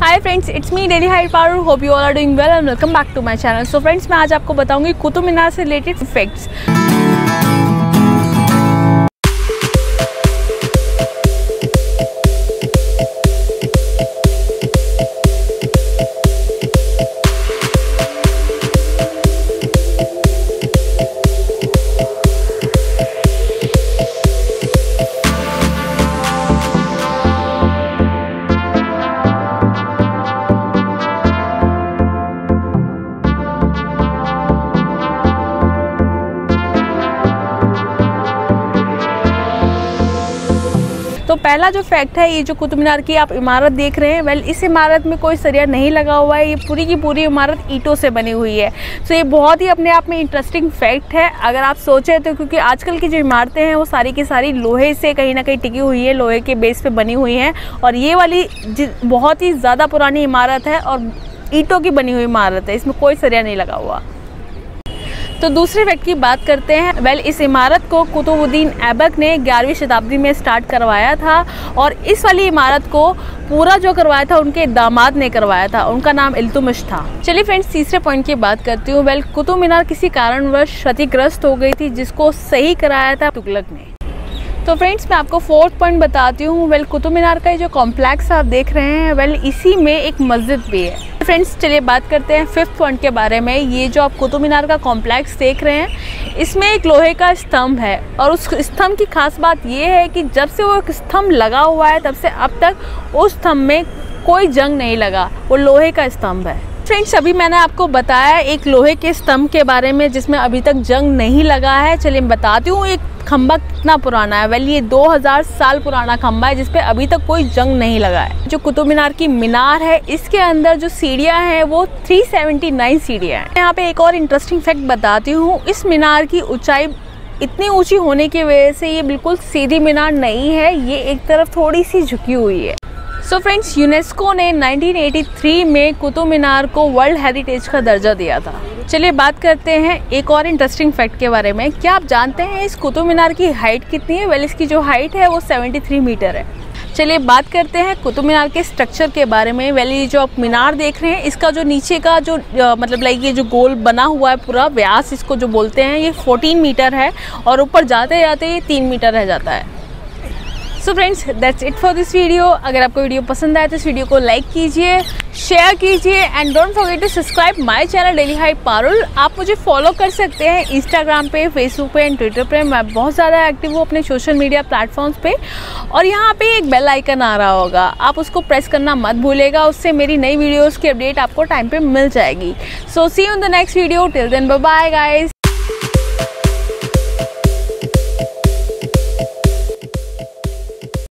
Hi friends, it's me Delhiite Parul. Hope you all are doing well and welcome back to my channel. So friends, मैं आज आपको बताऊंगी कुतुब मीनार से related facts. तो पहला जो फैक्ट है, ये जो कुतुब मीनार की आप इमारत देख रहे हैं, वेल इस इमारत में कोई सरिया नहीं लगा हुआ है। ये पूरी की पूरी इमारत ईंटों से बनी हुई है। सो ये बहुत ही अपने आप में इंटरेस्टिंग फैक्ट है अगर आप सोचें तो, क्योंकि आजकल की जो इमारतें हैं वो सारी की सारी लोहे से कहीं ना कहीं टिकी हुई है, लोहे के बेस पर बनी हुई हैं। और ये वाली बहुत ही ज़्यादा पुरानी इमारत है और ईंटों की बनी हुई इमारत है, इसमें कोई सरिया नहीं लगा हुआ। तो दूसरे फैक्ट की बात करते हैं। वेल इस इमारत को कुतुबुद्दीन ऐबक ने 11वीं शताब्दी में स्टार्ट करवाया था और इस वाली इमारत को पूरा जो करवाया था उनके दामाद ने करवाया था, उनका नाम इल्तुमिश था। चलिए फ्रेंड्स, तीसरे पॉइंट की बात करती हूँ। वेल कुतुब मीनार किसी कारणवश क्षतिग्रस्त हो गई थी, जिसको सही कराया था तुगलक ने। तो फ्रेंड्स, मैं आपको फोर्थ पॉइंट बताती हूँ। वेल कुतुब मीनार का ये जो कॉम्प्लेक्स आप देख रहे हैं, वेल इसी में एक मस्जिद भी है। फ्रेंड्स, चलिए बात करते हैं फिफ्थ पॉइंट के बारे में। ये जो आप कुतुब मीनार का कॉम्प्लेक्स देख रहे हैं, इसमें एक लोहे का स्तंभ है और उस स्तंभ की खास बात ये है कि जब से वो स्तंभ लगा हुआ है तब से अब तक उस स्तंभ में कोई जंग नहीं लगा, वो लोहे का स्तंभ है। फ्रेंड्स, अभी मैंने आपको बताया एक लोहे के स्तंभ के बारे में जिसमें अभी तक जंग नहीं लगा है। चलिए मैं बताती हूँ एक खंबा कितना पुराना है। वेल ये 2000 साल पुराना खंबा है जिसपे अभी तक कोई जंग नहीं लगा है। जो कुतुब मीनार की मीनार है, इसके अंदर जो सीढ़ियां हैं वो 379 सीढ़ियां हैं। यहाँ पे एक और इंटरेस्टिंग फैक्ट बताती हूँ। इस मीनार की ऊंचाई इतनी ऊंची होने की वजह से ये बिल्कुल सीधी मीनार नहीं है, ये एक तरफ थोड़ी सी झुकी हुई है। सो फ्रेंड्स, यूनेस्को ने 1983 में कुतुब मीनार को वर्ल्ड हेरिटेज का दर्जा दिया था। चलिए बात करते हैं एक और इंटरेस्टिंग फैक्ट के बारे में। क्या आप जानते हैं इस कुतुब मीनार की हाइट कितनी है? वेल इसकी जो हाइट है वो 73 मीटर है। चलिए बात करते हैं कुतुब मीनार के स्ट्रक्चर के बारे में। वेल ये जो आप मीनार देख रहे हैं, इसका जो नीचे का जो मतलब लाइक ये जो गोल बना हुआ है, पूरा व्यास इसको जो बोलते हैं, ये 14 मीटर है और ऊपर जाते जाते ये 3 मीटर रह जाता है। So friends, that's it for this video. अगर आपको वीडियो पसंद आए तो इस वीडियो को लाइक कीजिए, शेयर कीजिए and don't forget to subscribe my channel Delhiite Parul. आप मुझे फॉलो कर सकते हैं इंस्टाग्राम पे, फेसबुक पे एंड ट्विटर पे। मैं बहुत ज़्यादा एक्टिव हूँ अपने सोशल मीडिया प्लेटफॉर्म्स पे। और यहाँ पे एक बेल आइकन आ रहा होगा, आप उसको प्रेस करना मत भूलेगा, उससे मेरी नई वीडियोज़ की अपडेट आपको टाइम पर मिल जाएगी। So see you in the next video, till then bye bye guys.